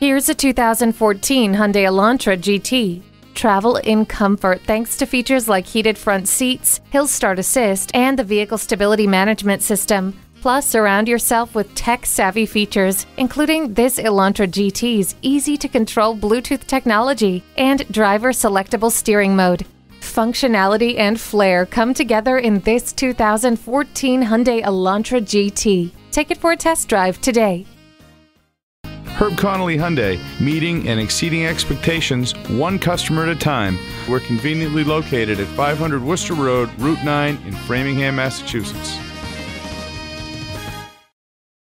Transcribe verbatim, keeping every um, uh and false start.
Here's a two thousand fourteen Hyundai Elantra G T. Travel in comfort thanks to features like heated front seats, hill start assist, and the vehicle stability management system. Plus, surround yourself with tech-savvy features, including this Elantra G T's easy-to-control Bluetooth technology and driver-selectable steering mode. Functionality and flair come together in this two thousand fourteen Hyundai Elantra G T. Take it for a test drive today. Herb Connolly Hyundai, meeting and exceeding expectations, one customer at a time. We're conveniently located at five hundred Worcester Road, Route nine in Framingham, Massachusetts.